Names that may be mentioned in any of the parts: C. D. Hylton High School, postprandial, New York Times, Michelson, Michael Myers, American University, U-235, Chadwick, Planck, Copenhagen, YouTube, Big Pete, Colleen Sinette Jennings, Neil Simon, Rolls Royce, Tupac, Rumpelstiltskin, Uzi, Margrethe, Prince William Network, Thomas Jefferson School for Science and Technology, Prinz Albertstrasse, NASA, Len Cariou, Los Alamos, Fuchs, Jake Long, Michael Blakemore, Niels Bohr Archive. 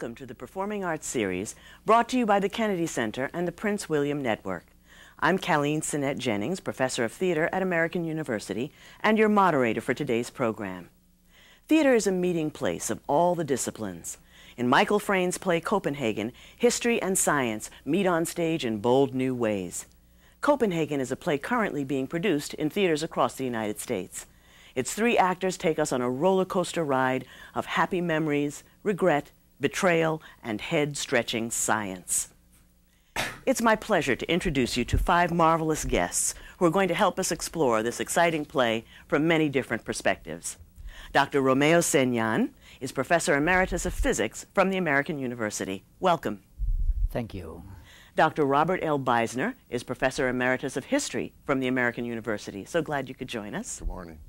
welcome to the Performing Arts Series, brought to you by the Kennedy Center and the Prince William Network. I'm Colleen Sinette Jennings, Professor of Theater at American University, and your moderator for today's program. Theater is a meeting place of all the disciplines. In Michael Frayn's play Copenhagen, history and science meet on stage in bold new ways. Copenhagen is a play currently being produced in theaters across the United States. Its three actors take us on a roller coaster ride of happy memories, regret, betrayal, and head-stretching science. It's my pleasure to introduce you to five marvelous guests who are going to help us explore this exciting play from many different perspectives. Dr. Romero Segnan is Professor Emeritus of Physics from the American University. Welcome. Thank you. Dr. Robert L. Beisner is Professor Emeritus of History from the American University. So glad you could join us. Good morning.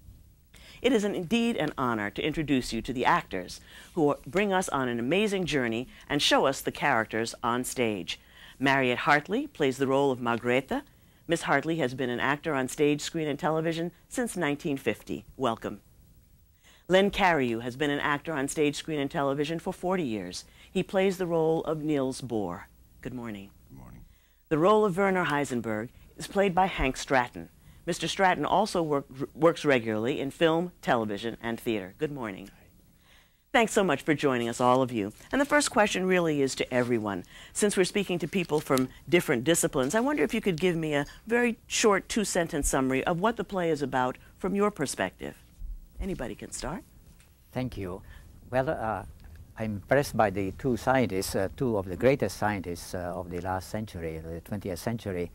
It is indeed an honor to introduce you to the actors who bring us on an amazing journey and show us the characters on stage. Mariette Hartley plays the role of Margrethe. Miss Hartley has been an actor on stage, screen, and television since 1950. Welcome. Len Cariou has been an actor on stage, screen, and television for 40 years. He plays the role of Niels Bohr. Good morning. Good morning. The role of Werner Heisenberg is played by Hank Stratton. Mr. Stratton also works regularly in film, television, and theater. Good morning. Hi. Thanks so much for joining us, all of you. And the first question really is to everyone. Since we're speaking to people from different disciplines, I wonder if you could give me a very short two-sentence summary of what the play is about from your perspective. Anybody can start. Thank you. Well, I'm impressed by the two scientists, two of the greatest scientists of the last century, the 20th century,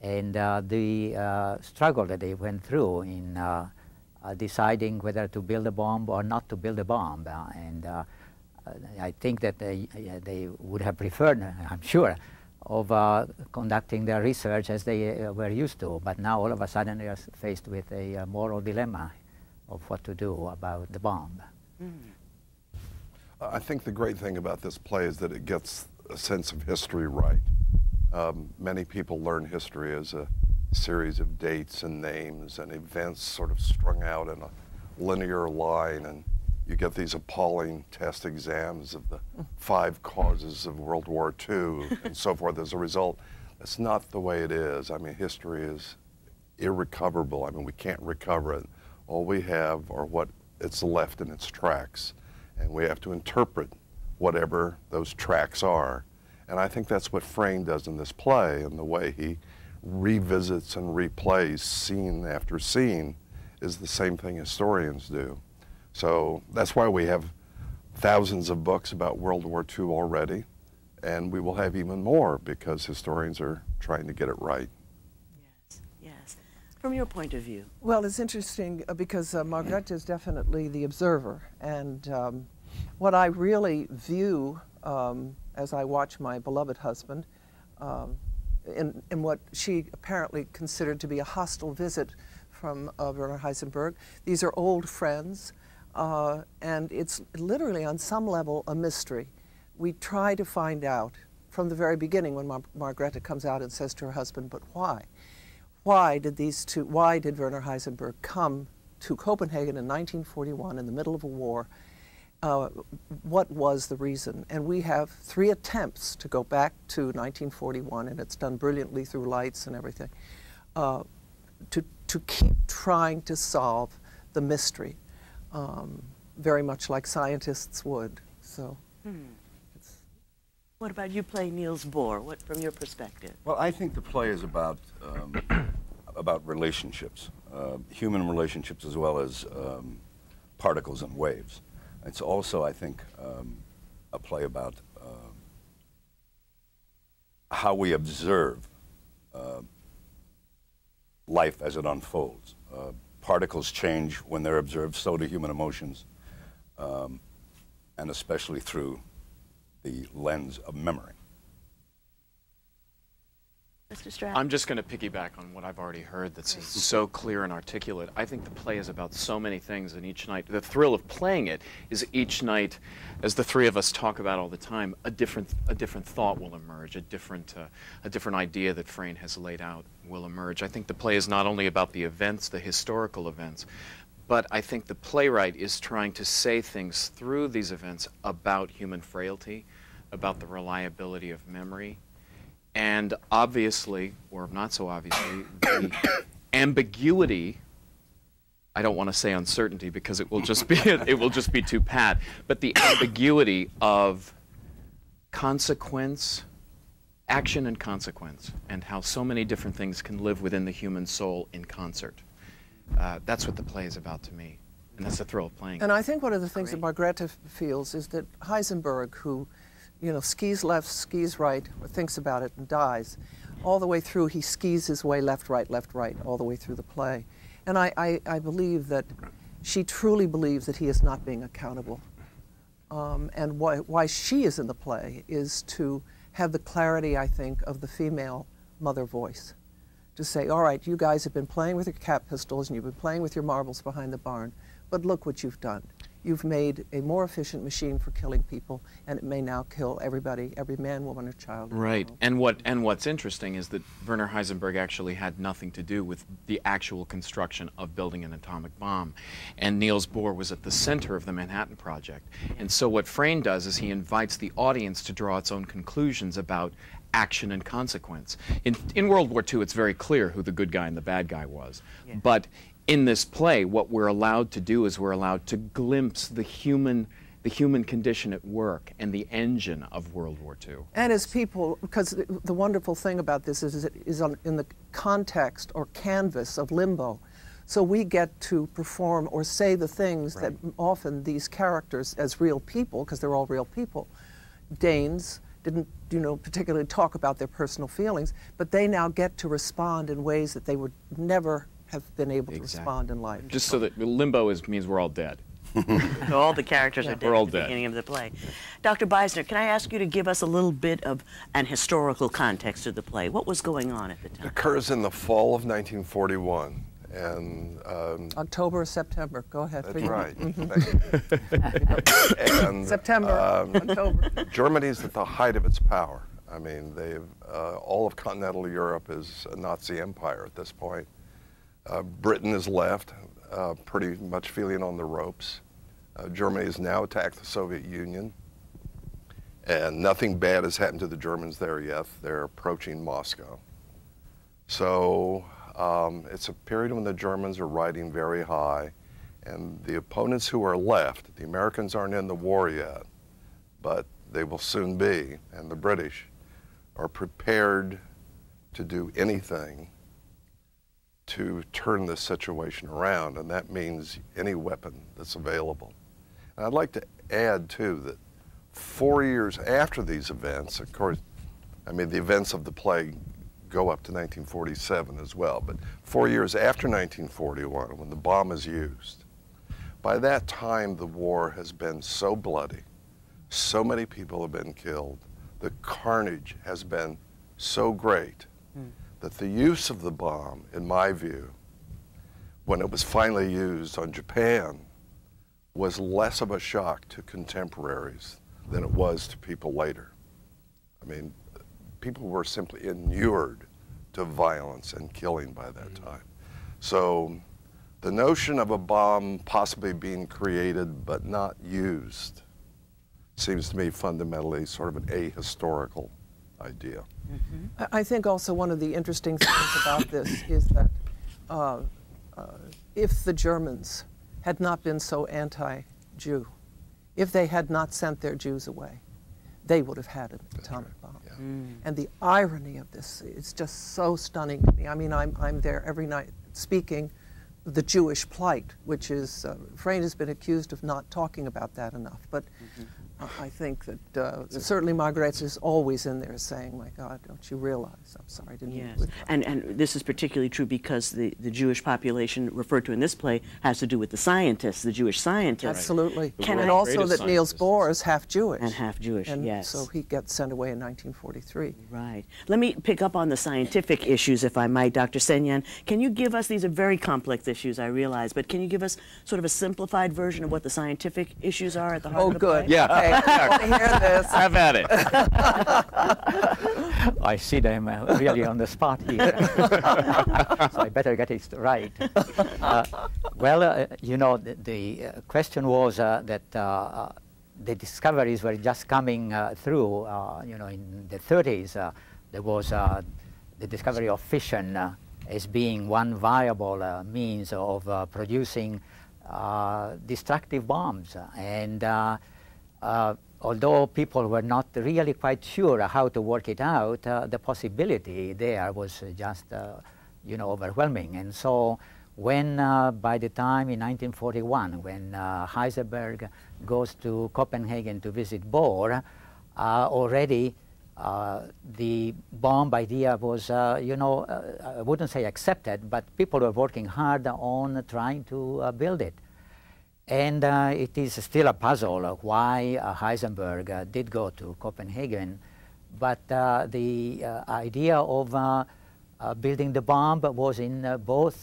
and the struggle that they went through in deciding whether to build a bomb or not to build a bomb. I think that they would have preferred, I'm sure, of conducting their research as they were used to. But now all of a sudden they are faced with a moral dilemma of what to do about the bomb. Mm-hmm. I think the great thing about this play is that it gets a sense of history right. Many people learn history as a series of dates and names and events sort of strung out in a linear line, and you get these appalling test exams of the five causes of World War II and so forth as a result. That's not the way it is. I mean, history is irrecoverable. I mean, we can't recover it. All we have are what it's left in its tracks, and we have to interpret whatever those tracks are. And I think that's what Frayn does in this play, and the way he revisits and replays scene after scene is the same thing historians do. So that's why we have thousands of books about World War II already, and we will have even more because historians are trying to get it right. Yes, yes. From your point of view? Well, it's interesting because Margrethe is definitely the observer, and what I really view as I watch my beloved husband in what she apparently considered to be a hostile visit from Werner Heisenberg. These are old friends, and it's literally on some level a mystery. We try to find out from the very beginning when Margrethe comes out and says to her husband, but why? Why did Werner Heisenberg come to Copenhagen in 1941 in the middle of a war? What was the reason? And we have three attempts to go back to 1941, and it's done brilliantly through lights and everything, to keep trying to solve the mystery, very much like scientists would. So, What about you play Niels Bohr? What, from your perspective? Well, I think the play is about relationships, human relationships as well as particles and waves. It's also, I think, a play about how we observe life as it unfolds. Particles change when they're observed, so do human emotions, and especially through the lens of memory. Mr. Stratton? I'm just going to piggyback on what I've already heard that's so clear and articulate. I think the play is about so many things, and each night, the thrill of playing it is each night, as the three of us talk about all the time, a different thought will emerge, a different idea that Frayn has laid out will emerge. I think the play is not only about the events, the historical events, But I think the playwright is trying to say things through these events about human frailty, about the reliability of memory, and obviously, or not so obviously, the ambiguity. I don't want to say uncertainty because it will just be it will just be too pat. But the ambiguity of consequence, action and consequence, and how so many different things can live within the human soul in concert. That's what the play is about to me, and that's the thrill of playing. And I think one of the things that Margrethe feels is that Heisenberg, who, you know, skis left, skis right, or thinks about it and dies, all the way through he skis his way left, right, all the way through the play. And I believe that she truly believes that he is not being accountable. And why she is in the play is to have the clarity, I think, of the female mother voice. To say, all right, you guys have been playing with your cap pistols and you've been playing with your marbles behind the barn, but look what you've done. You've made a more efficient machine for killing people, and it may now kill everybody, every man, woman, or child. Right, and what's interesting is that Werner Heisenberg actually had nothing to do with the actual construction of building an atomic bomb. And Niels Bohr was at the center of the Manhattan Project. And so what Frayn does is he invites the audience to draw its own conclusions about action and consequence. In World War II, it's very clear who the good guy and the bad guy was. Yeah. But in this play, what we're allowed to do is we're allowed to glimpse the human condition at work and the engine of World War II. And as people, because the wonderful thing about this is it is in the context or canvas of limbo. So we get to perform or say the things right. that often these characters as real people, because they're all real people, Danes, didn't, you know, particularly talk about their personal feelings, but they now get to respond in ways that they would never have been able to respond in life. Just so that limbo means we're all dead. All the characters are dead at the beginning of the play. Yeah. Dr. Beisner, can I ask you to give us a little bit of an historical context of the play? What was going on at the time? It occurs in the fall of 1941. And October or September, go ahead. That's right. And, September, October. Germany's at the height of its power. I mean, they've all of continental Europe is a Nazi empire at this point. Britain is left, pretty much feeling on the ropes. Germany has now attacked the Soviet Union, and nothing bad has happened to the Germans there yet. They're approaching Moscow. So it's a period when the Germans are riding very high, and the opponents who are left, the Americans aren't in the war yet, but they will soon be, and the British are prepared to do anything to turn this situation around, and that means any weapon that's available. And I'd like to add, too, that 4 years after these events, of course, I mean, the events of the plague go up to 1947 as well, but 4 years after 1941, when the bomb is used, by that time the war has been so bloody, so many people have been killed, the carnage has been so great that the use of the bomb, in my view, when it was finally used on Japan, was less of a shock to contemporaries than it was to people later. I mean, people were simply inured to violence and killing by that time. So the notion of a bomb possibly being created but not used seems to me fundamentally sort of an ahistorical idea. Mm-hmm. I think also one of the interesting things about this is that if the Germans had not been so anti-Jew, if they had not sent their Jews away, they would have had an atomic bomb. Yeah. Mm. And the irony of this is just so stunning to me. I mean, I'm there every night speaking the Jewish plight, which is, Frayn has been accused of not talking about that enough. But I think that certainly Margrethe is always in there saying, my God, don't you realize? I'm sorry, I didn't mean to. And this is particularly true because the Jewish population referred to in this play has to do with the scientists, the Jewish scientists. Right. Absolutely. And also that Niels Bohr is half Jewish. And half Jewish, and yes. So he gets sent away in 1943. Right. Let me pick up on the scientific issues, if I might. Dr. Segnan, can you give us, these are very complex issues, I realize, but can you give us sort of a simplified version of what the scientific issues are at the heart of the play? Oh, good. Yeah. Okay. I have at it. I see them really on the spot here. So I better get it right. You know, the question was that the discoveries were just coming through, you know, in the 30s. There was the discovery of fission as being one viable means of producing destructive bombs. And although people were not really quite sure how to work it out, the possibility there was just, you know, overwhelming. And so when, by the time in 1941, when Heisenberg goes to Copenhagen to visit Bohr, already the bomb idea was, you know, I wouldn't say accepted, but people were working hard on trying to build it. And it is still a puzzle why Heisenberg did go to Copenhagen, but the idea of building the bomb was in both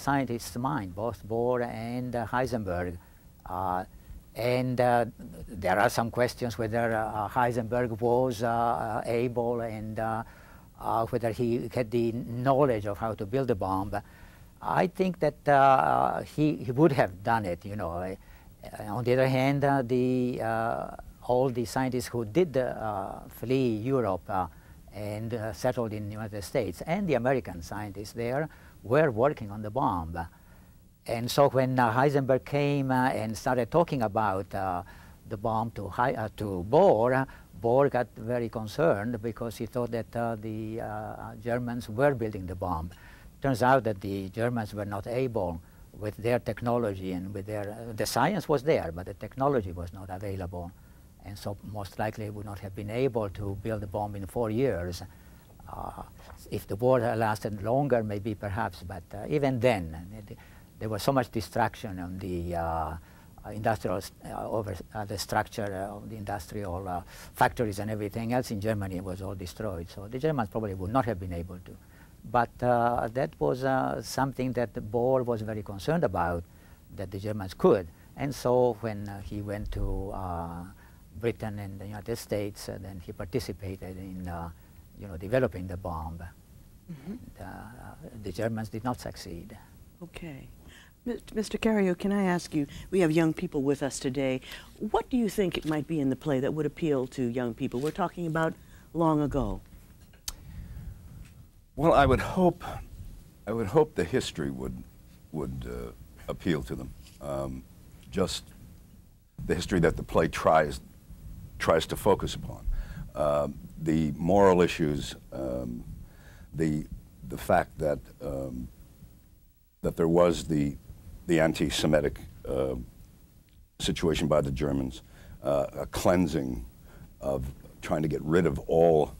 scientists' mind, both Bohr and Heisenberg. And there are some questions whether Heisenberg was able and whether he had the knowledge of how to build a bomb. I think that he would have done it, you know. On the other hand, all the scientists who did flee Europe and settled in the United States, and the American scientists there, were working on the bomb. And so when Heisenberg came and started talking about the bomb to Bohr, Bohr got very concerned because he thought that the Germans were building the bomb. Turns out that the Germans were not able, with their technology and with their, the science was there, but the technology was not available. And so most likely would not have been able to build the bomb in 4 years. If the war lasted longer, maybe perhaps, but even then, there was so much distraction on the industrial, the structure of the industrial factories and everything else in Germany was all destroyed. So the Germans probably would not have been able to. But that was something that Bohr was very concerned about, that the Germans could. And so when he went to Britain and the United States, then he participated in, you know, developing the bomb. Mm-hmm. The Germans did not succeed. Okay. Mr. Cariou, can I ask you, we have young people with us today. What do you think it might be in the play that would appeal to young people? We're talking about long ago. Well, I would hope the history would appeal to them. Just the history that the play tries to focus upon, the moral issues, the fact that that there was the anti-Semitic situation by the Germans, a cleansing of trying to get rid of all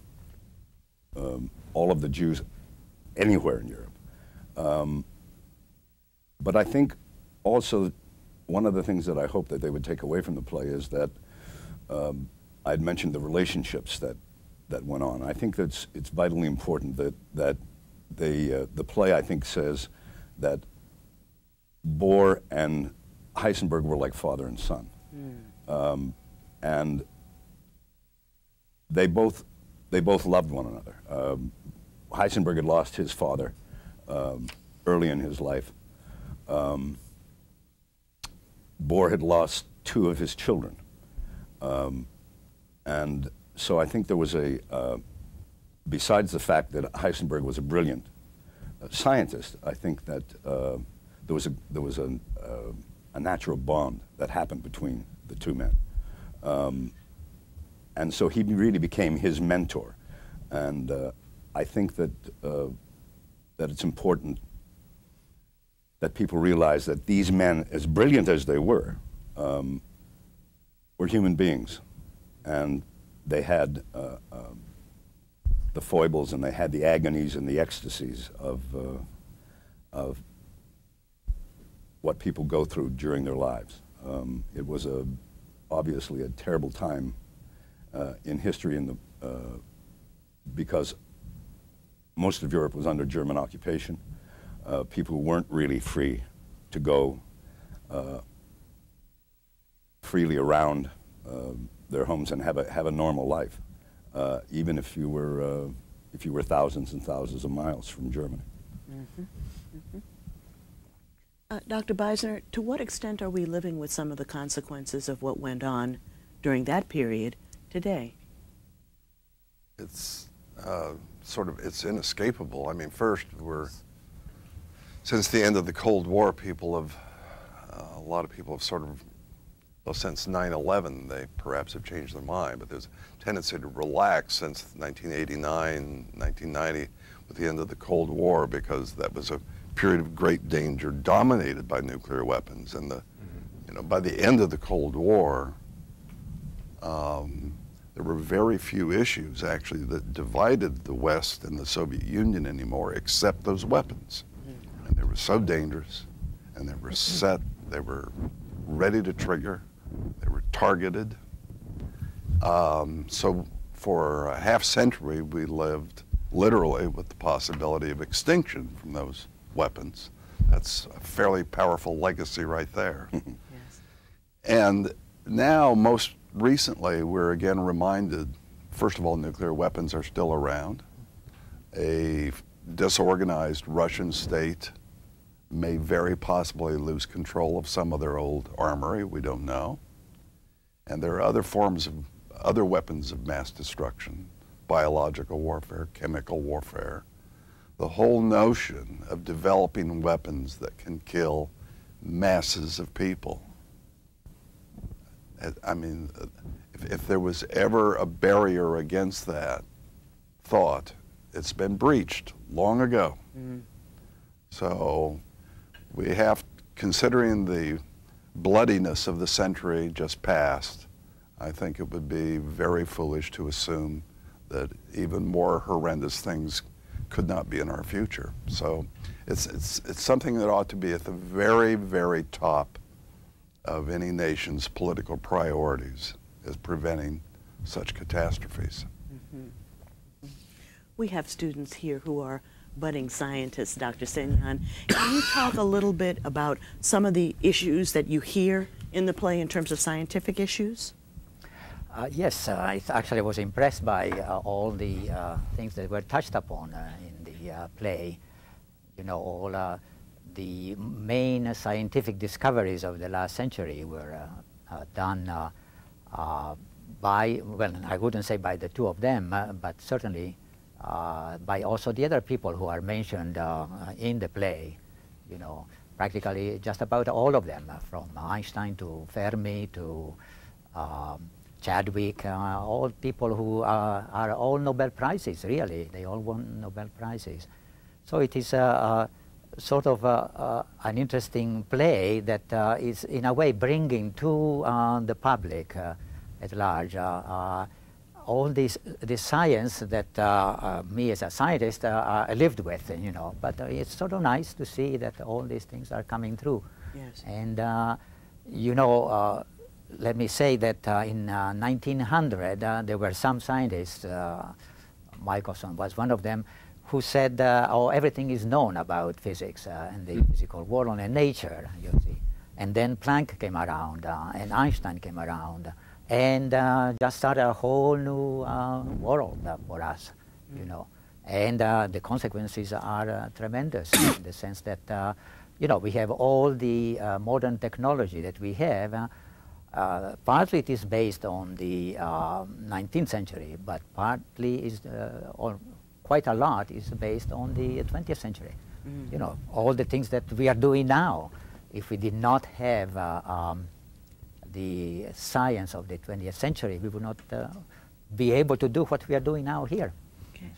of the Jews anywhere in Europe. But I think also one of the things that I hope that they would take away from the play is that I'd mentioned the relationships that went on. I think that's it's vitally important that the play, I think, says that Bohr and Heisenberg were like father and son. Mm. And they both loved one another. Heisenberg had lost his father early in his life. Bohr had lost two of his children. And so I think there was a, besides the fact that Heisenberg was a brilliant scientist, I think that there was a natural bond that happened between the two men. And so he really became his mentor. And I think that, that it's important that people realize that these men, as brilliant as they were human beings. And they had the foibles, and they had the agonies and the ecstasies of what people go through during their lives. It was obviously a terrible time in history, in the because most of Europe was under German occupation. People weren't really free to go freely around. their homes and have a normal life, even if you were thousands and thousands of miles from Germany. Mm-hmm. Mm-hmm. Dr. Beisner, to what extent are we living with some of the consequences of what went on during that period today? It's it's inescapable. I mean, first, since the end of the Cold War, a lot of people have well, since 9/11, they perhaps have changed their mind, but there's a tendency to relax since 1989, 1990, with the end of the Cold War, because that was a period of great danger dominated by nuclear weapons. And by the end of the Cold War, there were very few issues, actually, that divided the West and the Soviet Union anymore, except those weapons. And they were so dangerous, and they were set, they were ready to trigger. They were targeted. So for a half century, we lived literally with the possibility of extinction from those weapons. That's a fairly powerful legacy right there. Yes. And now, most recently, we're again reminded, first of all, nuclear weapons are still around. A disorganized Russian state may very possibly lose control of some of their old armory, we don't know. And there are other forms of, other weapons of mass destruction, biological warfare, chemical warfare. The whole notion of developing weapons that can kill masses of people. I mean, if there was ever a barrier against that thought, it's been breached long ago. Mm-hmm. So, we have, considering the bloodiness of the century just past, I think it would be very foolish to assume that even more horrendous things could not be in our future. So it's something that ought to be at the very, very top of any nation's political priorities, is preventing such catastrophes. Mm-hmm. We have students here who are budding scientists, Dr. Segnan. Can you talk a little bit about some of the issues that you hear in the play in terms of scientific issues? Yes, I actually was impressed by all the things that were touched upon in the play. You know, all the main scientific discoveries of the last century were done by, well, I wouldn't say by the two of them, but certainly by also the other people who are mentioned in the play, you know, practically just about all of them, from Einstein to Fermi to Chadwick, all people who are all Nobel Prizes, really. They all won Nobel Prizes. So it is an interesting play that is, in a way, bringing to the public at large all this science that me as a scientist lived with, you know. But it's sort of nice to see that all these things are coming through. Yes. And, you know, let me say that in 1900, there were some scientists, Michelson was one of them, who said, oh, everything is known about physics and the physical world and nature, you see. And then Planck came around, and Einstein came around, and just started a whole new world for us, you know. And the consequences are tremendous in the sense that, you know, we have all the modern technology that we have. Partly it is based on the 19th century, but partly is, or quite a lot, is based on the 20th century. Mm-hmm. You know, all the things that we are doing now, if we did not have the science of the 20th century, we would not be able to do what we are doing now here. Okay.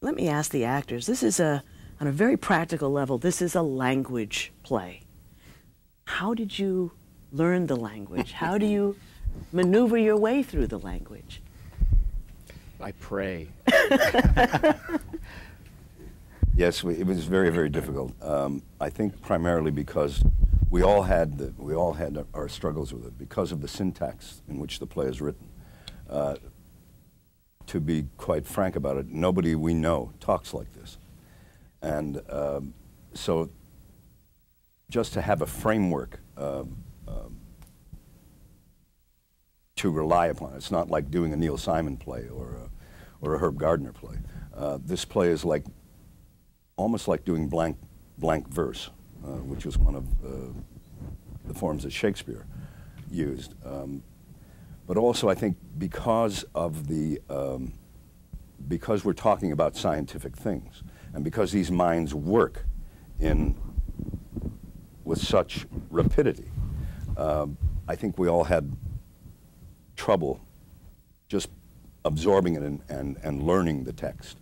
Let me ask the actors. This is, on a very practical level, this is a language play. How did you learn the language? How do you maneuver your way through the language? I pray. Yes, it was very, very difficult. I think primarily because we all had our struggles with it because of the syntax in which the play is written. To be quite frank about it, nobody we know talks like this, and so just to have a framework to rely upon. It's not like doing a Neil Simon play or a Herb Gardner play. This play is like almost like doing blank verse, which is one of the forms that Shakespeare used. But also, I think because of the because we're talking about scientific things, and because these minds work in with such rapidity, I think we all had trouble just absorbing it and learning the text.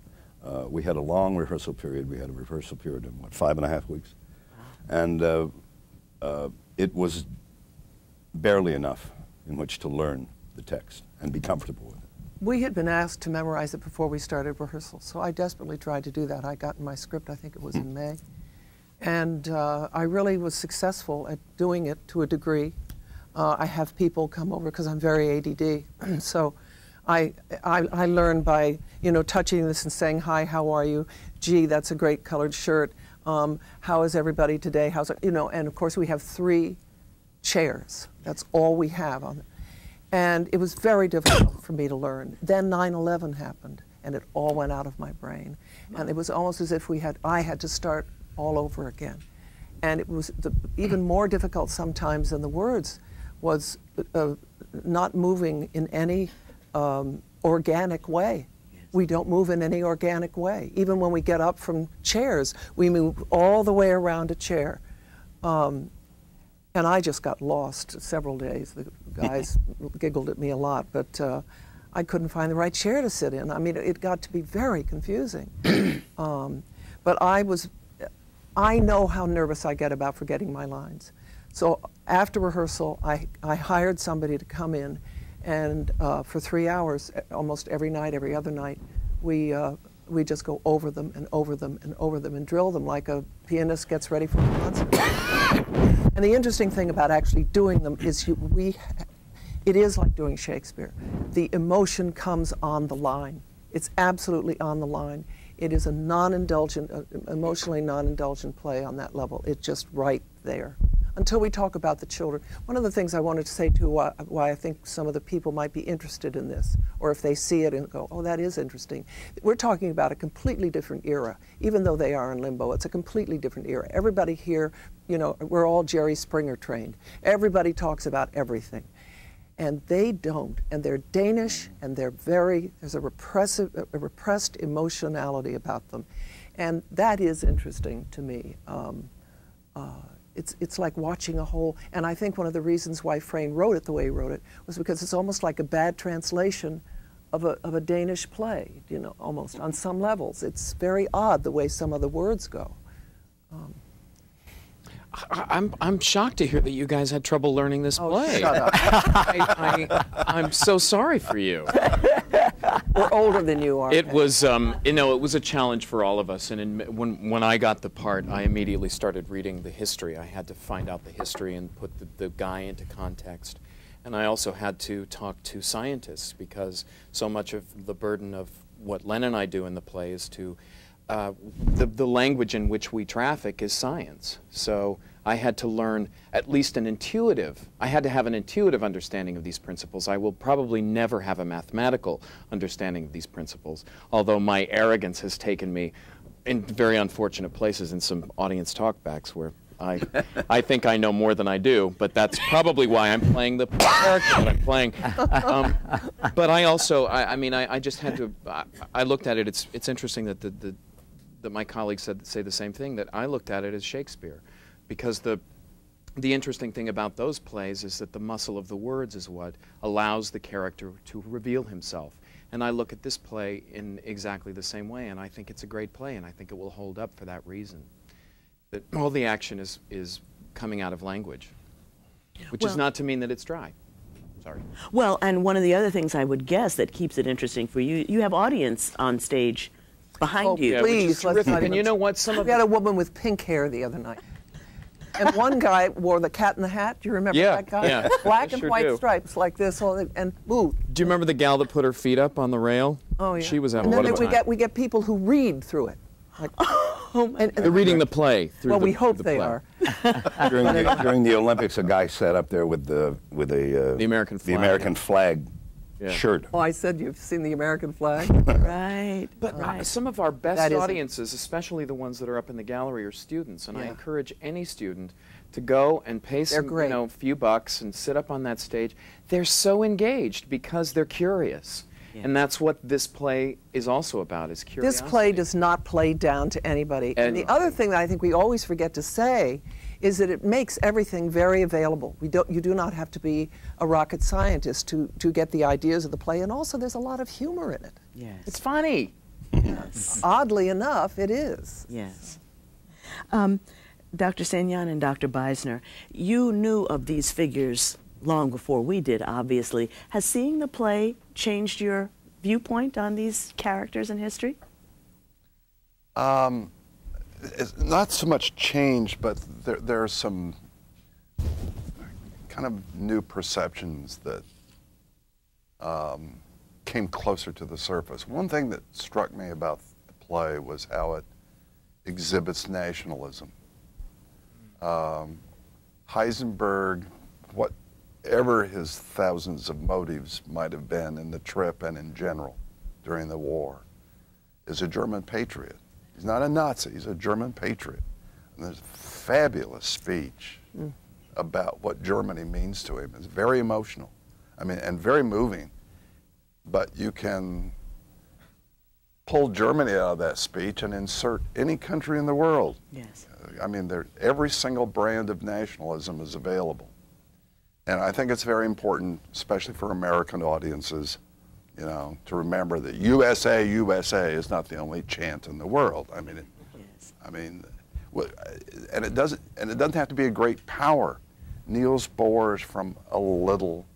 We had a long rehearsal period. We had a rehearsal period of, what, 5.5 weeks? And it was barely enough in which to learn the text and be comfortable with it. We had been asked to memorize it before we started rehearsal, so I desperately tried to do that. I got in my script, I think it was in May, and I really was successful at doing it to a degree. I have people come over because I'm very ADD, so I learn by, you know, touching this and saying, hi, how are you? Gee, that's a great colored shirt. How is everybody today? How's it, you know? And of course we have 3 chairs. That's all we have on it. And it was very difficult for me to learn. Then 9/11 happened, and it all went out of my brain. And it was almost as if I had to start all over again. And it was even more difficult sometimes than the words was not moving in any organic way. We don't move in any organic way. Even when we get up from chairs, we move all the way around a chair. And I just got lost several days. The guys giggled at me a lot, but I couldn't find the right chair to sit in. I mean, it got to be very confusing. But I know how nervous I get about forgetting my lines. So after rehearsal, I hired somebody to come in, and for 3 hours, almost every night, every other night, we just go over them and over them and over them and drill them like a pianist gets ready for a concert. And the interesting thing about actually doing them is it is like doing Shakespeare. The emotion comes on the line. It's absolutely on the line. It is a non-indulgent, emotionally non-indulgent play on that level. It's just right there. Until we talk about the children. One of the things I wanted to say too, why I think some of the people might be interested in this, or if they see it and go, oh, that is interesting. We're talking about a completely different era. Even though they are in limbo, it's a completely different era. Everybody here, you know, we're all Jerry Springer trained. Everybody talks about everything. And they don't. And they're Danish, and they're there's a repressed emotionality about them. And that is interesting to me. It's like watching a whole, and I think one of the reasons why Frayn wrote it the way he wrote it was because it's almost like a bad translation of a Danish play, you know, almost, on some levels. It's very odd the way some of the words go. I'm shocked to hear that you guys had trouble learning this play. Shut up. I'm so sorry for you. We're older than you are. It was, you know, it was a challenge for all of us. And when I got the part, I immediately started reading the history. I had to find out the history and put the guy into context. And I also had to talk to scientists, because so much of the burden of what Len and I do in the play is to the language in which we traffic is science. So I had to learn at least I had to have an intuitive understanding of these principles. I will probably never have a mathematical understanding of these principles, although my arrogance has taken me in very unfortunate places in some audience talkbacks where I think I know more than I do, but that's probably why I'm playing the character that I'm playing. But I also, I mean, I just had to, I looked at it, it's interesting that that my colleagues say the same thing, that I looked at it as Shakespeare, because the interesting thing about those plays is that the muscle of the words is what allows the character to reveal himself. And I look at this play in exactly the same way, and I think it's a great play, and I think it will hold up for that reason. That all the action is coming out of language, which is not to mean that it's dry. Sorry. Well, and one of the other things I would guess that keeps it interesting for you, you have audience on stage behind you. Oh, please, let's not even... And you know what? We had a woman with pink hair the other night. And one guy wore the Cat in the Hat. Do you remember that guy? Yeah. Black and white stripes like this, and ooh. Do you remember the gal that put her feet up on the rail? Oh, yeah. She was having a lot of time. And then we get people who read through it. Like, home. They're reading the play. Well, we hope they are. During the Olympics, a guy sat up there with the American flag. The American flag. Yeah. Shirt. Oh, I said you've seen the American flag? Right. But right. Some of our best audiences, especially the ones that are up in the gallery, are students. And yeah. I encourage any student to go and pay a few bucks and sit up on that stage. They're so engaged because they're curious. Yeah. And that's what this play is also about, is curiosity. This play does not play down to anybody. And the other thing that I think we always forget to say is that it makes everything very available. You do not have to be a rocket scientist to get the ideas of the play. And also, there's a lot of humor in it. Yes. It's funny. Yes. Oddly enough, it is. Yes. Dr. Segnan and Dr. Beisner, you knew of these figures long before we did, obviously. Has seeing the play changed your viewpoint on these characters in history? It's not so much change, but there are some kind of new perceptions that came closer to the surface. One thing that struck me about the play was how it exhibits nationalism. Heisenberg, whatever his thousands of motives might have been in the trip and in general during the war, is a German patriot. He's not a Nazi, he's a German patriot. And there's a fabulous speech about what Germany means to him. It's very emotional, I mean, and very moving. But you can pull Germany out of that speech and insert any country in the world. Yes. I mean, every single brand of nationalism is available. And I think it's very important, especially for American audiences, you know, to remember that USA, USA is not the only chant in the world. I mean, it doesn't have to be a great power. Niels Bohr is from a little,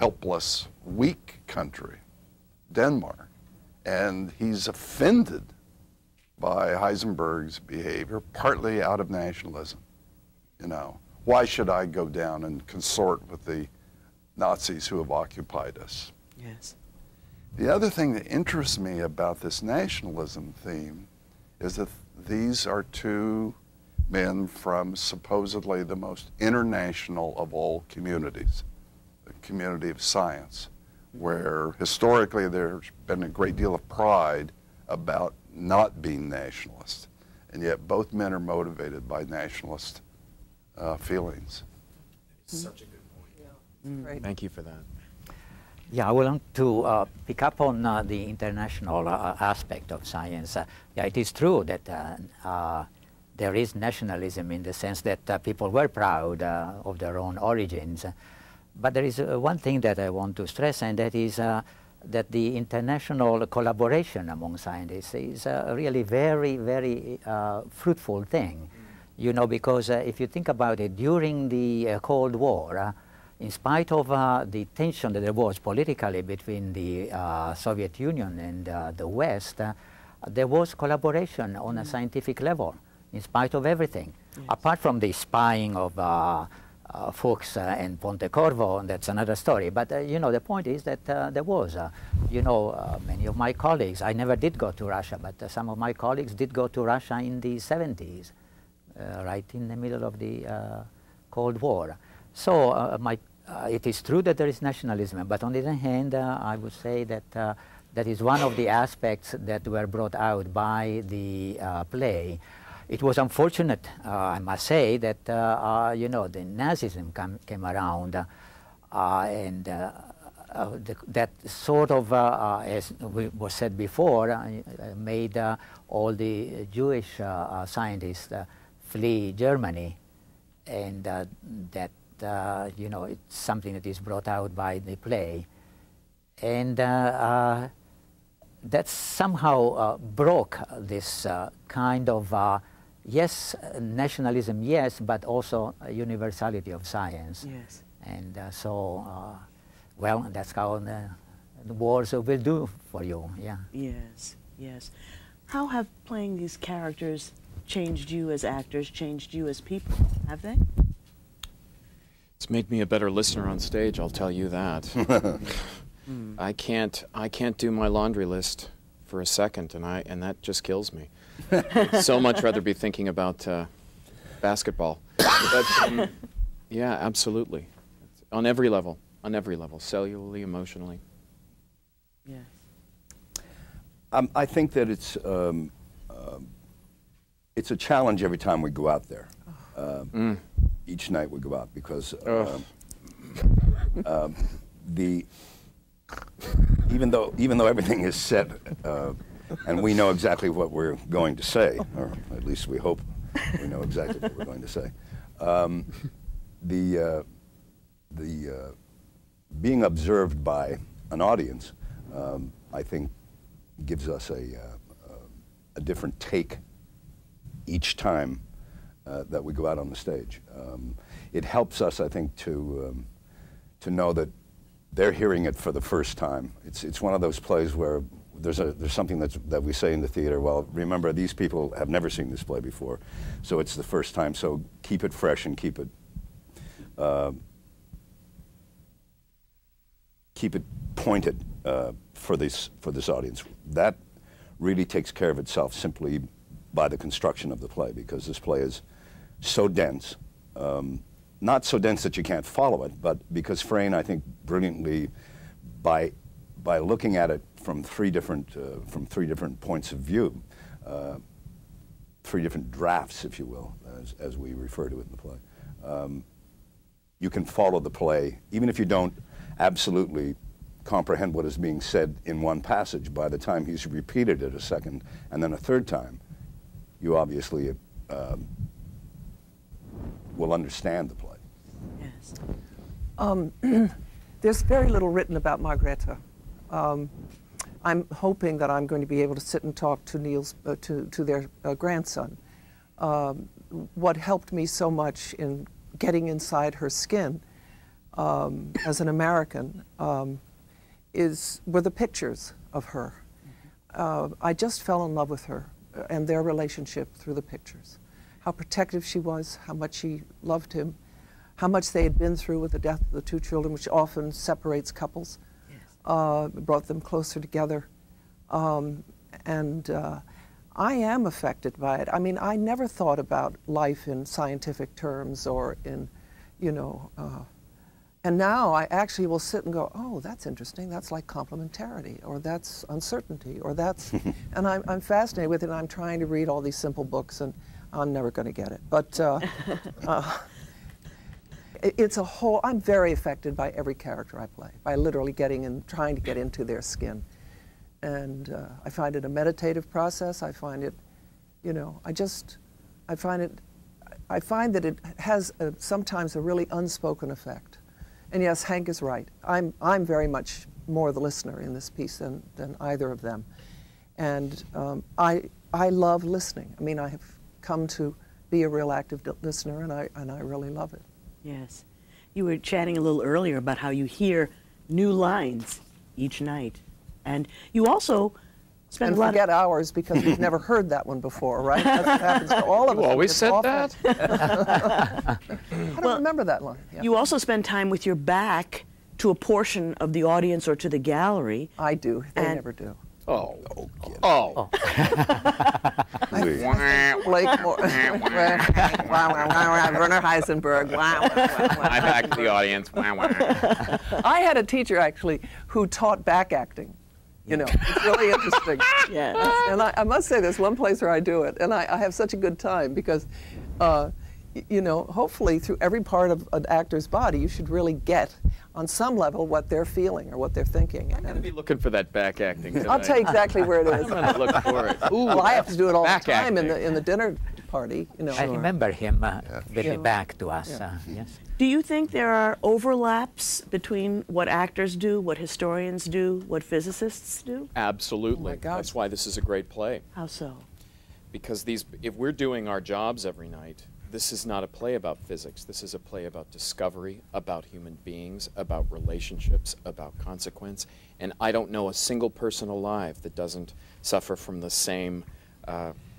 helpless, weak country, Denmark, and he's offended by Heisenberg's behavior, partly out of nationalism. You know, why should I go down and consort with the Nazis who have occupied us? Yes. The other thing that interests me about this nationalism theme is that these are two men from supposedly the most international of all communities, the community of science, where historically there's been a great deal of pride about not being nationalist, and yet both men are motivated by nationalist feelings. Such a good point. Yeah. Right. Thank you for that. Yeah, I want to pick up on the international aspect of science. Yeah, it is true that there is nationalism in the sense that people were proud of their own origins. But there is one thing that I want to stress, and that is that the international collaboration among scientists is a really very, very fruitful thing. You know, because if you think about it, during the Cold War, in spite of the tension that there was politically between the Soviet Union and the West, there was collaboration on a scientific level, in spite of everything. Yes. Apart from the spying of Fuchs and Pontecorvo, and that's another story. But, you know, the point is that there was, you know, many of my colleagues, I never did go to Russia, but some of my colleagues did go to Russia in the 70s, right in the middle of the Cold War. So it is true that there is nationalism, but on the other hand, I would say that that is one of the aspects that were brought out by the play. It was unfortunate, I must say, that you know, the Nazism came around, and that sort of, as was said before, made all the Jewish scientists flee Germany, and that. You know, it's something that is brought out by the play, and that somehow broke this kind of yes, nationalism, yes, but also universality of science. Yes, and so well, that's how the wars will do for you. Yeah. Yes. Yes. How have playing these characters changed you as actors? Changed you as people? Have they? It's made me a better listener on stage, I'll tell you that. I can't do my laundry list for a second, and that just kills me. So much rather be thinking about basketball. Yeah, absolutely. On every level. On every level. Cellularly, emotionally. Yes. I think that it's a challenge every time we go out there. Each night we go out, because even though everything is set and we know exactly what we're going to say, or at least we hope we know exactly what we're going to say, being observed by an audience, I think, gives us a different take each time that we go out on the stage. It helps us, I think, to know that they're hearing it for the first time. It's one of those plays where there's something that we say in the theater. Well, remember, these people have never seen this play before, so it's the first time. So keep it fresh and keep it pointed for this audience. That really takes care of itself simply by the construction of the play, because this play is so dense, not so dense that you can't follow it, but because Frayn, I think, brilliantly, by looking at it from three different points of view, three different drafts, if you will, as we refer to it in the play, you can follow the play, even if you don't absolutely comprehend what is being said in one passage. By the time he's repeated it a second and then a third time, you obviously will understand the play. Yes. There's very little written about Margrethe. I'm hoping that I'm going to be able to sit and talk to Niels, to their grandson. What helped me so much in getting inside her skin as an American were the pictures of her. I just fell in love with her and their relationship through the pictures. How protective she was, how much she loved him, how much they had been through with the death of the two children, which often separates couples, yes. Brought them closer together. I am affected by it. I mean, I never thought about life in scientific terms or in, you know, and now I actually will sit and go, oh, that's interesting. That's like complementarity, or that's uncertainty, or that's, and I'm fascinated with it. And I'm trying to read all these simple books, and I'm never going to get it. But it's a whole, I'm very affected by every character I play, by literally getting and trying to get into their skin. And I find it a meditative process. I find it, you know, I find that it has sometimes a really unspoken effect. And yes, Hank is right. I'm very much more the listener in this piece than either of them. And I love listening. I mean, I have come to be a real active listener, and I really love it. Yes. You were chatting a little earlier about how you hear new lines each night. And you also spend a lot of... And forget ours, because we've never heard that one before, right? That's what happens to all of us. You always said that? I don't remember that one. Yeah. You also spend time with your back to a portion of the audience or to the gallery. I do. They never do. Oh. Oh. Blakemore. Werner Heisenberg. I back the audience. I had a teacher, actually, who taught back acting. You know, it's really interesting. Yes. And I must say, there's one place where I do it, and I have such a good time, because, you know, hopefully through every part of an actor's body, you should really get, on some level, what they're feeling or what they're thinking. I'm going to be looking for that back acting tonight. I'll tell you exactly where it is. I'm going to look for it. Ooh, well, I have to do it all the time in the dinner party. You know. Sure. I remember him very back to us. Yeah. Yes. Do you think there are overlaps between what actors do, what historians do, what physicists do? Absolutely. Oh my gosh. That's why this is a great play. How so? Because if we're doing our jobs every night, this is not a play about physics. This is a play about discovery, about human beings, about relationships, about consequence. And I don't know a single person alive that doesn't suffer from the same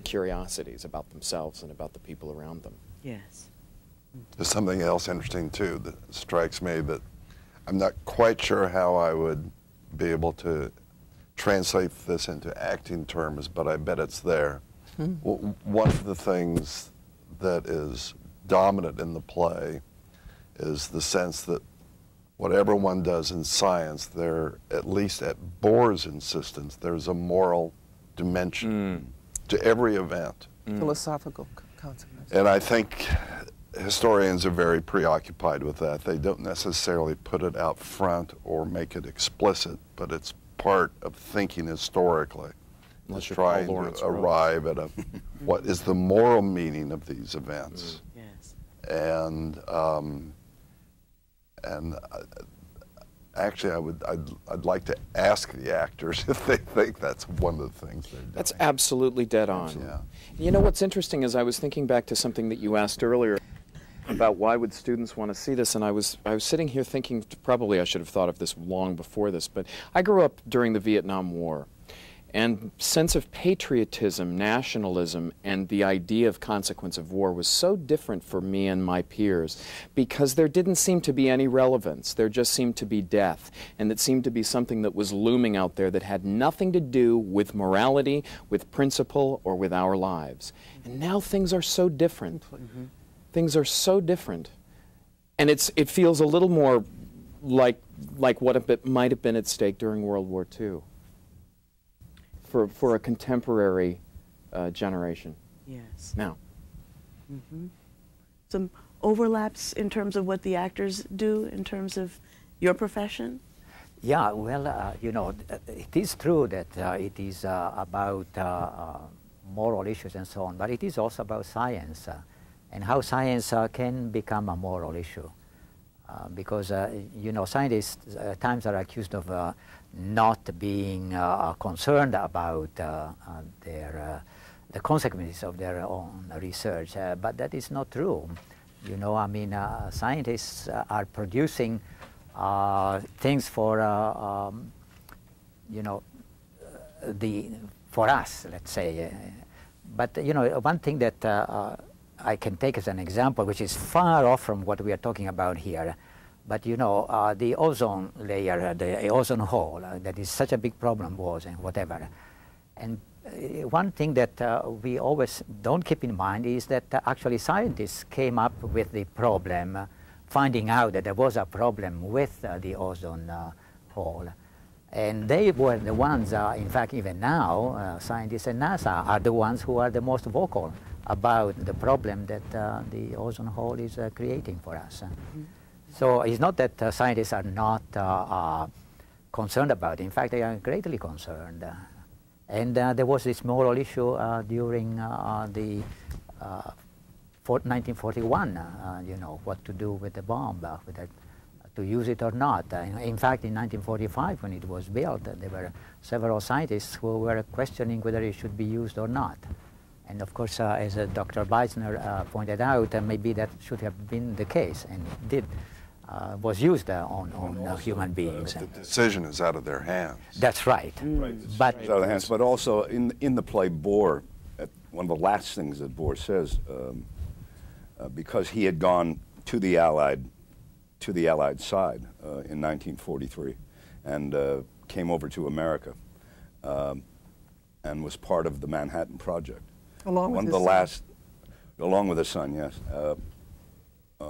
curiosities about themselves and about the people around them. Yes. There's something else interesting, too, that strikes me that I'm not quite sure how I would be able to translate this into acting terms, but I bet it's there. Well, one of the things that is dominant in the play is the sense that whatever one does in science, there, at least at Bohr's insistence, there's a moral dimension to every event. Philosophical consequences. And I think historians are very preoccupied with that. They don't necessarily put it out front or make it explicit, but it's part of thinking historically. Unless you're trying to arrive at a, what is the moral meaning of these events. And actually, I'd like to ask the actors if they think that's one of the things they're doing. That's absolutely dead on. Yeah. You know what's interesting is I was thinking back to something that you asked earlier about why would students want to see this, and I was sitting here thinking probably I should have thought of this long before this, but I grew up during the Vietnam War, and sense of patriotism, nationalism, and the idea of consequence of war was so different for me and my peers because there didn't seem to be any relevance. There just seemed to be death, and it seemed to be something that was looming out there that had nothing to do with morality, with principle, or with our lives. And now things are so different. Things are so different. And it feels a little more like what it might have been at stake during World War II. For a contemporary generation. Yes. Now. Some overlaps in terms of what the actors do in terms of your profession? Yeah, well, you know, it is true that it is about moral issues and so on, but it is also about science and how science can become a moral issue. Because, you know, scientists at times are accused of not being concerned about the consequences of their own research, but that is not true. You know, I mean, scientists are producing things for, you know, for us, let's say. But, you know, one thing that I can take as an example, which is far off from what we are talking about here, but you know, the ozone layer, the ozone hole, that is such a big problem was and whatever. And one thing that we always don't keep in mind is that actually scientists came up with the problem, finding out that there was a problem with the ozone hole. And they were the ones, in fact, even now, scientists at NASA are the ones who are the most vocal about the problem that the ozone hole is creating for us. So it's not that scientists are not concerned about it. In fact, they are greatly concerned. And there was this moral issue during the 1941, you know, what to do with the bomb, with that, to use it or not. In fact, in 1945, when it was built, there were several scientists who were questioning whether it should be used or not. And of course, as Dr. Beisner pointed out, maybe that should have been the case, and it did, was used on human beings. The decision is out of their hands. That's right. But it's out of their hands. But also, in the play Bohr, one of the last things that Bohr says, because he had gone to the Allied side in 1943, and came over to America, and was part of the Manhattan Project. Along with his son, yes.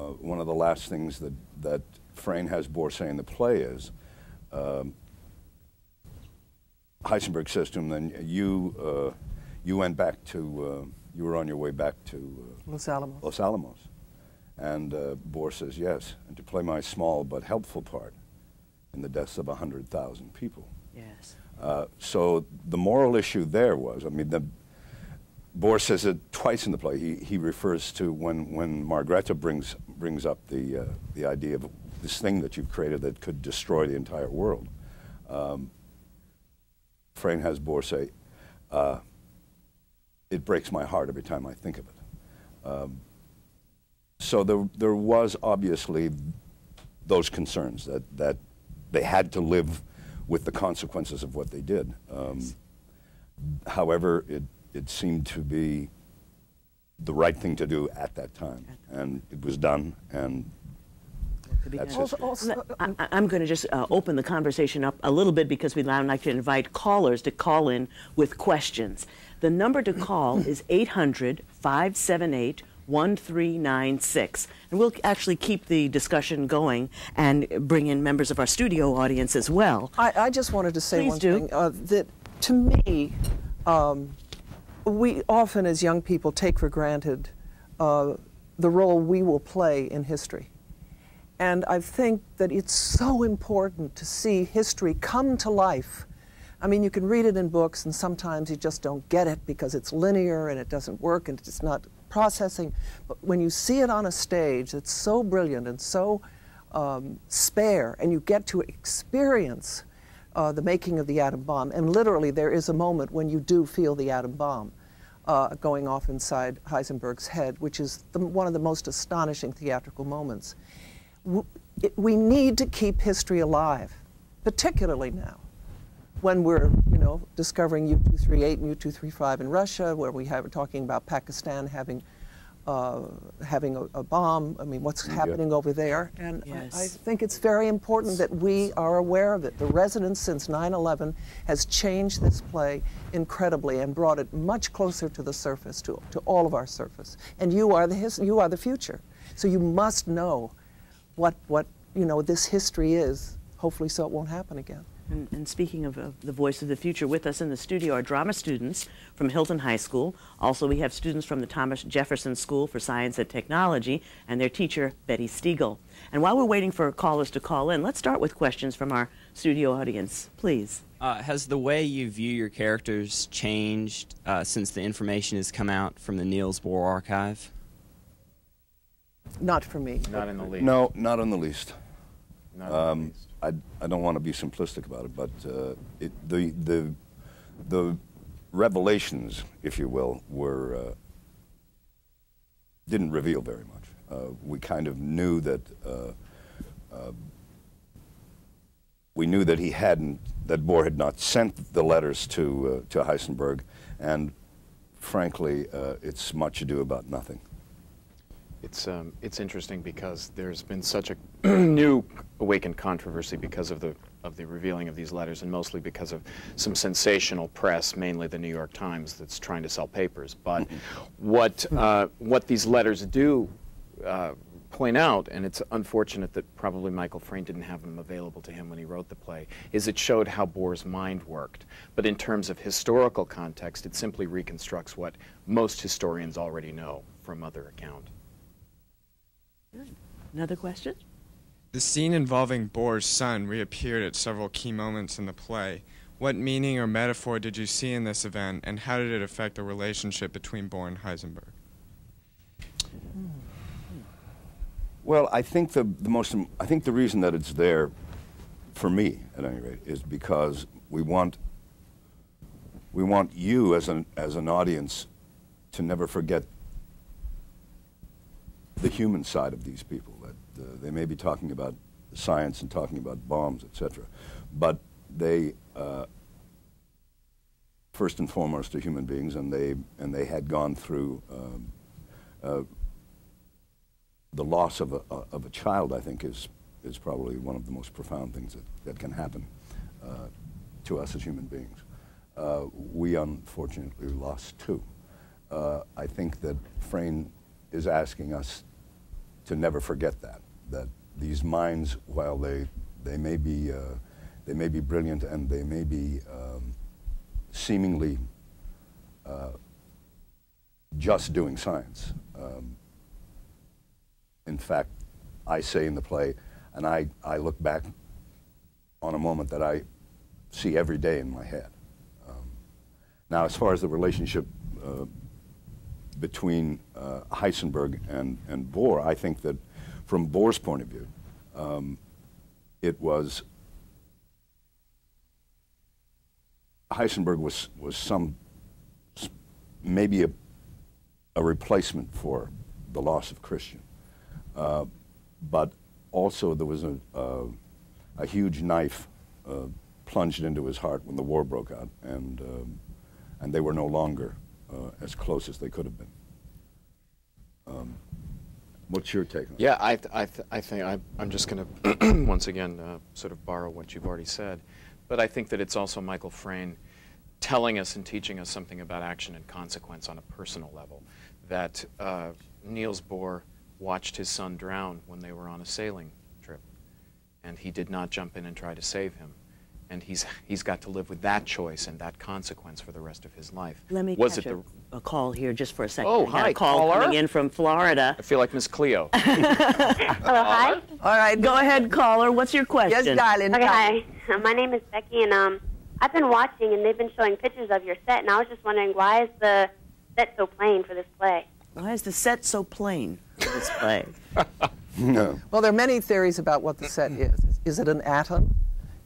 One of the last things that Frayn has Bohr say in the play is, Heisenberg says to him, then you went back to, you were on your way back to Los Alamos. And Bohr says, yes, and to play my small but helpful part in the deaths of 100,000 people. Yes. So the moral issue there was, I mean, Bohr says it twice in the play. He refers to when Margrethe brings up the idea of this thing that you've created that could destroy the entire world. Frayn has Bohr say, it breaks my heart every time I think of it. So there was obviously those concerns that they had to live with the consequences of what they did. However, it seemed to be the right thing to do at that time, and it was done, and that's also, I'm going to just open the conversation up a little bit because we'd like to invite callers to call in with questions. The number to call is 800-578-1396. And we'll actually keep the discussion going and bring in members of our studio audience as well. I just wanted to say one thing. That to me, we often as young people take for granted the role we will play in history. And I think that it's so important to see history come to life. I mean, you can read it in books, and sometimes you just don't get it because it's linear and it doesn't work and it's not processing. But when you see it on a stage that's so brilliant and so spare, and you get to experience the making of the atom bomb, and literally there is a moment when you do feel the atom bomb going off inside Heisenberg's head, which is one of the most astonishing theatrical moments. We need to keep history alive, particularly now, when we're, you know, discovering U-238 and U-235 in Russia, where we have talking about Pakistan having a bomb. I mean, what's happening over there? And yes. I think it's very important that we are aware of it. The resonance since 9/11 has changed this play incredibly and brought it much closer to the surface, to all of our surface. And you are the future, so you must know what you know this history is. Hopefully, so it won't happen again. And speaking of the voice of the future, with us in the studio are drama students from Hylton High School. Also, we have students from the Thomas Jefferson School for Science and Technology and their teacher, Betty Stiegel. And while we're waiting for callers to call in, let's start with questions from our studio audience, please. Has the way you view your characters changed since the information has come out from the Niels Bohr Archive? Not for me. Not in the least. No, not in the least. Not in the least. I don't want to be simplistic about it, but the revelations, if you will, were didn't reveal very much. We kind of knew that we knew that he hadn't, that Bohr had not sent the letters to Heisenberg, and frankly, it's much ado about nothing. It's interesting because there's been such a new awakened controversy because of the revealing of these letters, and mostly because of some sensational press, mainly the New York Times, that's trying to sell papers. But what these letters do point out, and it's unfortunate that probably Michael Frayn didn't have them available to him when he wrote the play, is it showed how Bohr's mind worked. But in terms of historical context, it simply reconstructs what most historians already know from other accounts. Another question? The scene involving Bohr's son reappeared at several key moments in the play. What meaning or metaphor did you see in this event, and how did it affect the relationship between Bohr and Heisenberg? Well, I think the reason that it's there, for me at any rate, is because we want you as an audience to never forget the human side of these people. That they may be talking about science and talking about bombs, etc., but they, first and foremost, are human beings, and they had gone through the loss of a child. I think is probably one of the most profound things that can happen to us as human beings. We unfortunately lost two. I think that Frayn is asking us to never forget that these minds, while they may be brilliant and they may be seemingly just doing science. In fact, I say in the play, and I look back on a moment that I see every day in my head. Now, as far as the relationship between Heisenberg and Bohr, I think that from Bohr's point of view, it was, Heisenberg was maybe a replacement for the loss of Christian. But also there was a huge knife plunged into his heart when the war broke out, and they were no longer as close as they could have been. What's your take on that? Yeah, I think I'm just going to once again sort of borrow what you've already said, but I think that it's also Michael Frayn telling us and teaching us something about action and consequence on a personal level, that Niels Bohr watched his son drown when they were on a sailing trip, and he did not jump in and try to save him. And he's got to live with that choice and that consequence for the rest of his life. Let me catch a call here just for a second. Oh, hi, caller. Coming in from Florida. I feel like Miss Cleo. Hello, hi. All right, go ahead, caller. What's your question? Yes, darling. Okay, hi. My name is Becky, and I've been watching, and they've been showing pictures of your set, and I was just wondering, why is the set so plain for this play? Why is the set so plain for this play? No. Well, there are many theories about what the set is. Is it an atom?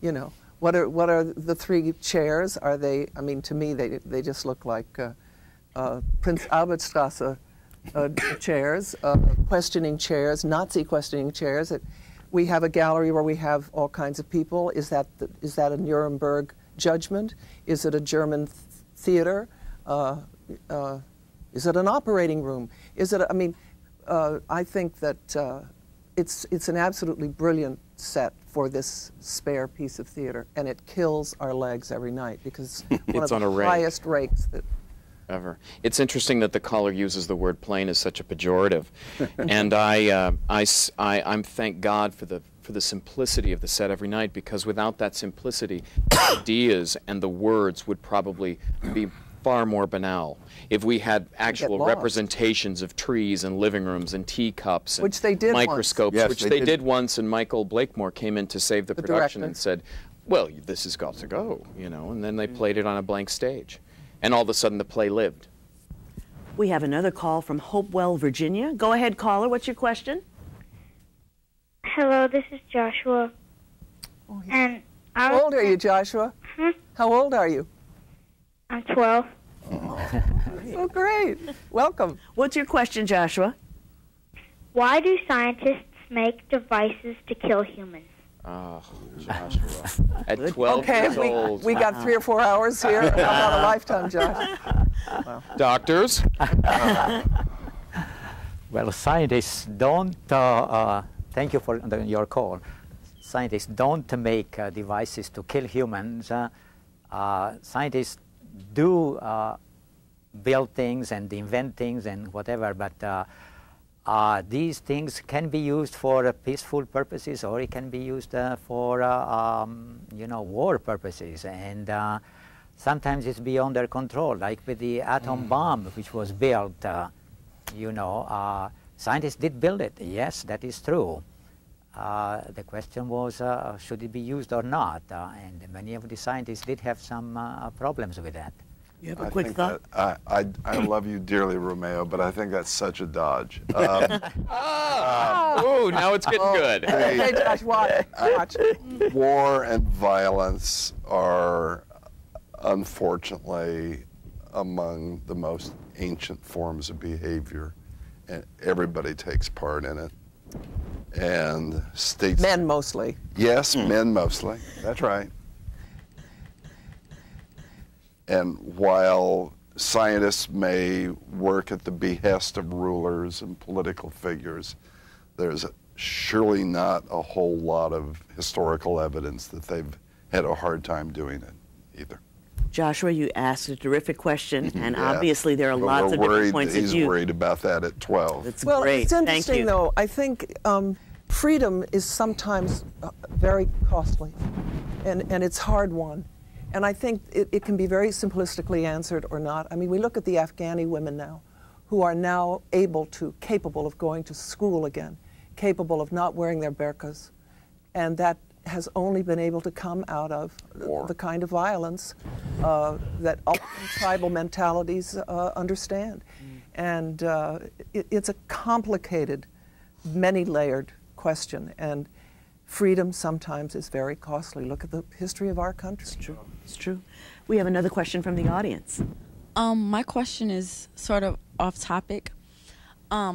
You know. What are the three chairs? Are they? I mean, to me, they just look like Prinz Albertstrasse chairs, questioning chairs, Nazi questioning chairs. We have a gallery where we have all kinds of people. Is that a Nuremberg judgment? Is it a German theater? Is it an operating room? Is it? I think that it's an absolutely brilliant set for this spare piece of theater, and it kills our legs every night because it's one of the highest rakes that ever. It's interesting that the caller uses the word plain as such a pejorative, and I'm thank God for the simplicity of the set every night, because without that simplicity, the ideas and the words would probably be far more banal. If we had actual representations of trees and living rooms and teacups and microscopes, which they did once, and Michael Blakemore came in to save the production and said, well, this has got to go, you know, and then they played it on a blank stage. And all of a sudden the play lived. We have another call from Hopewell, Virginia. Go ahead, caller. What's your question? Hello, this is Joshua. Oh, yeah. And how old are you, Joshua? Hmm? How old are you? I'm 12. Oh, so great. Welcome. What's your question, Joshua? Why do scientists make devices to kill humans? Oh, Joshua. At 12 years old. We got 3 or 4 hours here. How about a lifetime, Josh? Wow. Doctors? Well, scientists don't, thank you for your call. Scientists don't make devices to kill humans. Scientists do build things and invent things and whatever, but these things can be used for peaceful purposes, or it can be used for you know, war purposes, and sometimes it's beyond their control, like with the atom bomb, which was built. You know, scientists did build it, yes, that is true. The question was, should it be used or not? And many of the scientists did have some problems with that. You have a quick thought? I love you dearly, Romeo, but I think that's such a dodge. Ooh, now it's getting good. Hey, Josh, watch. War and violence are, unfortunately, among the most ancient forms of behavior, and everybody takes part in it. And states. Men mostly. Yes, men mostly. That's right. And while scientists may work at the behest of rulers and political figures, there's surely not a whole lot of historical evidence that they've had a hard time doing it either. Joshua, you asked a terrific question, and obviously there are lots of different points of view. He's worried about that at 12. That's well, great. It's interesting, though. I think freedom is sometimes very costly, and it's hard won. And I think it can be very simplistically answered or not. I mean, we look at the Afghani women now, who are now capable of going to school again, capable of not wearing their burqas, and that has only been able to come out of the kind of violence that all tribal mentalities understand. And it's a complicated, many-layered question, and freedom sometimes is very costly. Look at the history of our country. It's true. It's true. We have another question from the audience. My question is sort of off topic. I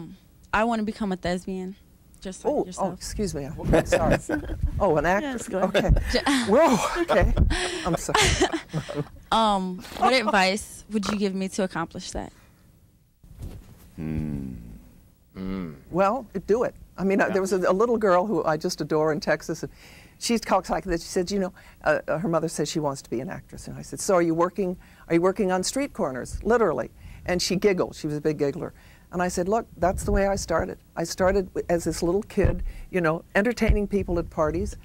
want to become a thespian. Just like yourself. Oh, excuse me. Okay, sorry. Oh, an actress. Yes, okay. Whoa. Okay. I'm sorry. What advice would you give me to accomplish that? Well, do it. I mean, there was a little girl who I just adore in Texas. she talks like this. She said, you know, her mother says she wants to be an actress. And I said, so are you working on street corners, literally? And she giggled. She was a big giggler. And I said, look, that's the way I started. I started as this little kid, you know, entertaining people at parties,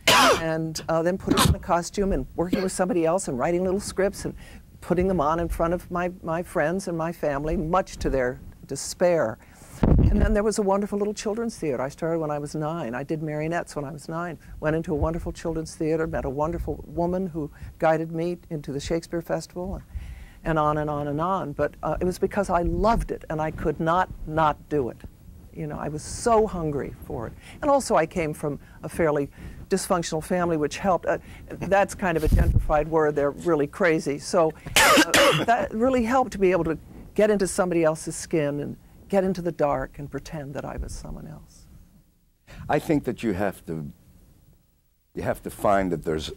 and then putting on a costume and working with somebody else and writing little scripts and putting them on in front of my friends and my family, much to their despair. And then there was a wonderful little children's theater. I started when I was 9. I did marionettes when I was 9. Went into a wonderful children's theater, met a wonderful woman who guided me into the Shakespeare Festival, and on and on and on. But it was because I loved it, and I could not do it. You know, I was so hungry for it. And also I came from a fairly dysfunctional family, which helped. That's kind of a gentrified word. They're really crazy. So that really helped to be able to get into somebody else's skin and get into the dark and pretend that I was someone else. I think that you have to find that there's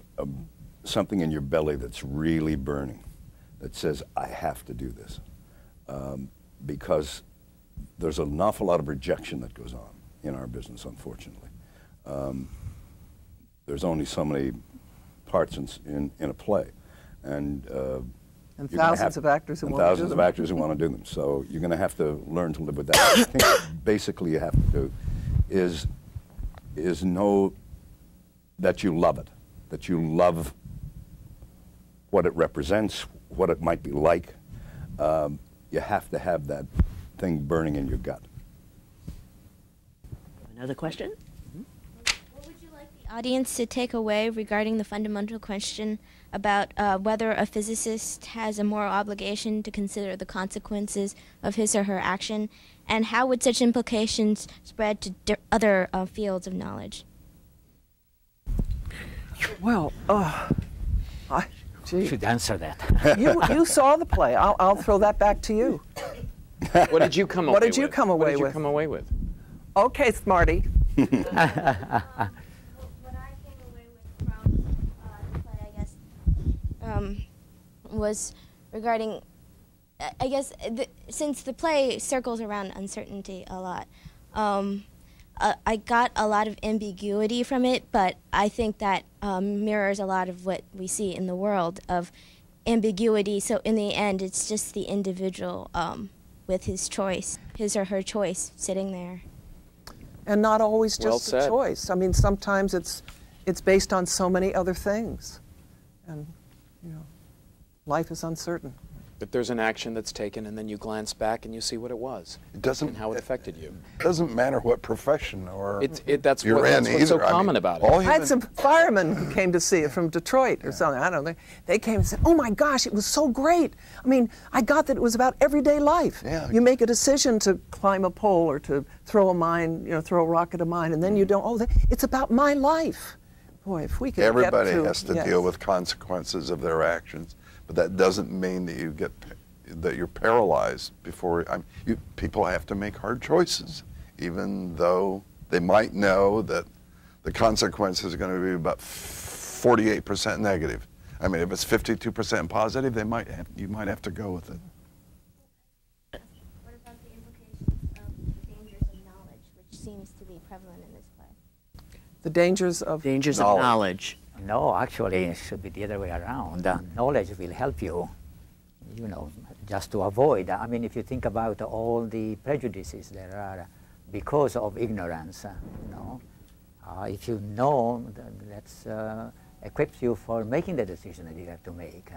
something in your belly that's really burning, that says, I have to do this, because there's an awful lot of rejection that goes on in our business, unfortunately. There's only so many parts in a play, and thousands of actors who want to do them. So you're going to have to learn to live with that. I think basically you have to do is know that you love it, that you love what it represents, what it might be like. You have to have that thing burning in your gut. Another question? What would you like the audience to take away regarding the fundamental question about whether a physicist has a moral obligation to consider the consequences of his or her action, and how would such implications spread to other fields of knowledge? Well, you should answer that. You saw the play. I'll throw that back to you. What did you come away with? Okay, smarty. What I came away with from the play, I guess, was regarding, I guess, since the play circles around uncertainty a lot, I got a lot of ambiguity from it, but I think that mirrors a lot of what we see in the world of ambiguity. So in the end, it's just the individual with his choice, his or her choice, sitting there. And not always just the choice. I mean, sometimes it's based on so many other things. And, you know, life is uncertain. But there's an action that's taken, and then you glance back and you see what it was. It doesn't, and how it affected you. It doesn't matter what profession or that's what's so common about it. I had some firemen who came to see it from Detroit or something. I don't know. They came and said, "Oh my gosh, it was so great. I mean, I got that it was about everyday life. Yeah. You make a decision to climb a pole or to throw a mine, you know, throw a rock at a mine, and then you don't. Oh, it's about my life. Boy, if we could. Everybody has to deal with consequences of their actions." But that doesn't mean that you're paralyzed before. People have to make hard choices, even though they might know that the consequence is going to be about 48% negative. I mean, if it's 52% positive, you might have to go with it. What about the implications of the dangers of knowledge, which seems to be prevalent in this play? The dangers of knowledge. No, actually, it should be the other way around. Knowledge will help you, you know, just to avoid. I mean, if you think about all the prejudices there are because of ignorance, you know, if you know, that equips you for making the decision that you have to make.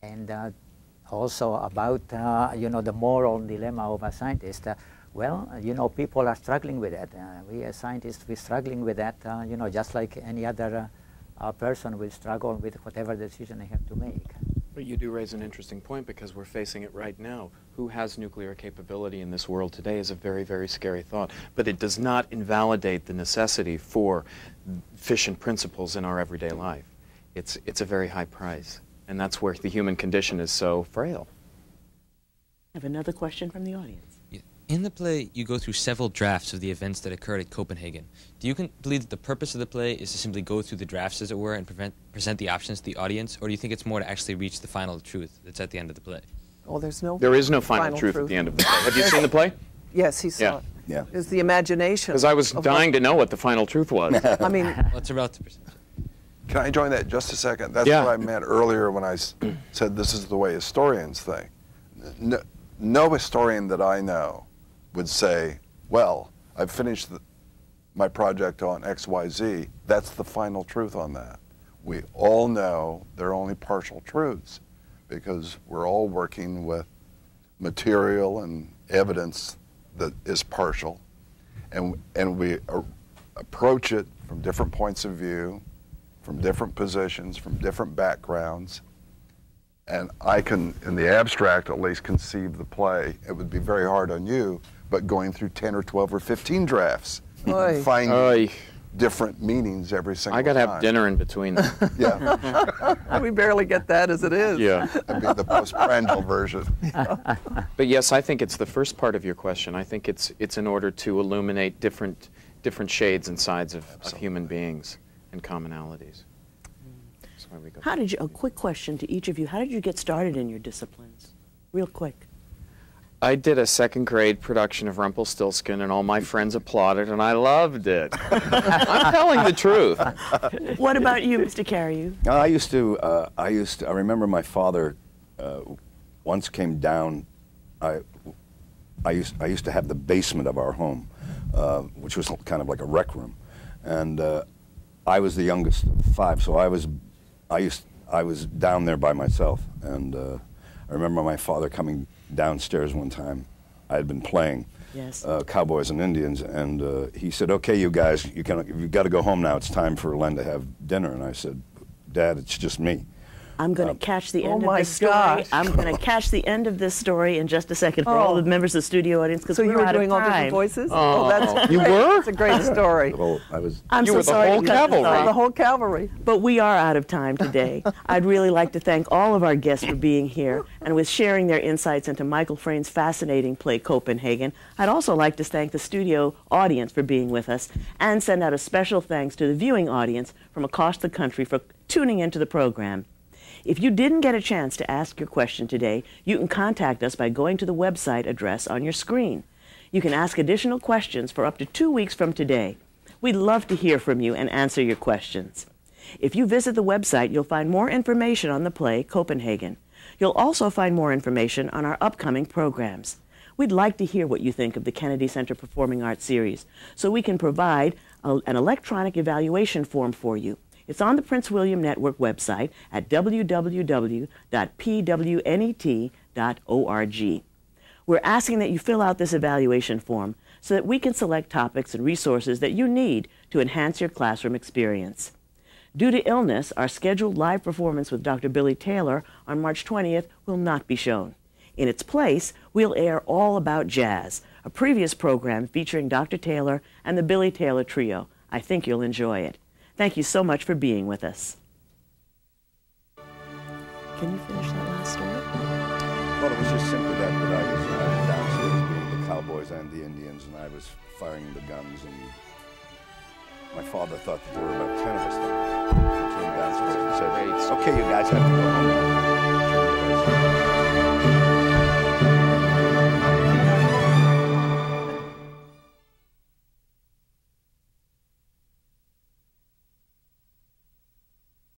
And also about, you know, the moral dilemma of a scientist. Well, you know, people are struggling with that. We as scientists, we're struggling with that, you know, just like any other a person will struggle with whatever decision they have to make. But you do raise an interesting point, because we're facing it right now. Who has nuclear capability in this world today is a very, very scary thought. But it does not invalidate the necessity for fission principles in our everyday life. It's a very high price. And that's where the human condition is so frail. I have another question from the audience. In the play, you go through several drafts of the events that occurred at Copenhagen. Do you believe that the purpose of the play is to simply go through the drafts, as it were, and present the options to the audience, or do you think it's more to actually reach the final truth that's at the end of the play? Oh, there is no final truth at the end of the play. Have you seen the play? Yes, he saw it. Yeah. It's the imagination. Because I was dying to know what the final truth was. I mean, well, it's a relative perception. Can I join that just a second? That's what I meant earlier when I said this is the way historians think. No historian that I know would say, well, I've finished my project on XYZ. That's the final truth on that. We all know they're only partial truths because we're all working with material and evidence that is partial, and we approach it from different points of view, from different positions, from different backgrounds. And I can, in the abstract at least, conceive the play. It would be very hard on you, but going through 10 or 12 or 15 drafts, finding different meanings every single time. I got to have dinner in between them. Yeah. We barely get that as it is. Yeah. That'd be the postprandial version. But yes, I think it's the first part of your question. I think it's in order to illuminate different shades and sides of human beings and commonalities. That's why we go. How did you, a quick question to each of you, how did you get started in your disciplines? Real quick. I did a second-grade production of Rumpelstiltskin, and all my friends applauded, and I loved it. I'm telling the truth. What about you, Mr. Cariou? I remember my father once came down. I used to have the basement of our home, which was kind of like a rec room, and I was the youngest of five, so I was down there by myself, and I remember my father coming downstairs one time. I had been playing Cowboys and Indians, and he said, "Okay, you guys, you've got to go home now. It's time for Len to have dinner." And I said, "Dad, it's just me." I'm going to catch the end of this story. I'm going to catch the end of this story in just a second for all the members of the studio audience, because we're out of time. So you were doing all different voices? Oh, that's you were? It's a great story. Well, you were the whole cavalry. But we are out of time today. I'd really like to thank all of our guests for being here and with sharing their insights into Michael Frayn's fascinating play, Copenhagen. I'd also like to thank the studio audience for being with us and send out a special thanks to the viewing audience from across the country for tuning into the program. If you didn't get a chance to ask your question today, you can contact us by going to the website address on your screen. You can ask additional questions for up to 2 weeks from today. We'd love to hear from you and answer your questions. If you visit the website, you'll find more information on the play, Copenhagen. You'll also find more information on our upcoming programs. We'd like to hear what you think of the Kennedy Center Performing Arts series, so we can provide an electronic evaluation form for you. It's on the Prince William Network website at www.pwnet.org. We're asking that you fill out this evaluation form so that we can select topics and resources that you need to enhance your classroom experience. Due to illness, our scheduled live performance with Dr. Billy Taylor on March 20th will not be shown. In its place, we'll air All About Jazz, a previous program featuring Dr. Taylor and the Billy Taylor Trio. I think you'll enjoy it. Thank you so much for being with us. Can you finish that last story? Well, it was just simply that I was downstairs being the Cowboys and the Indians, and I was firing the guns, and my father thought that there were about 10 of us there. He came downstairs and said, "Okay, you guys have to go home."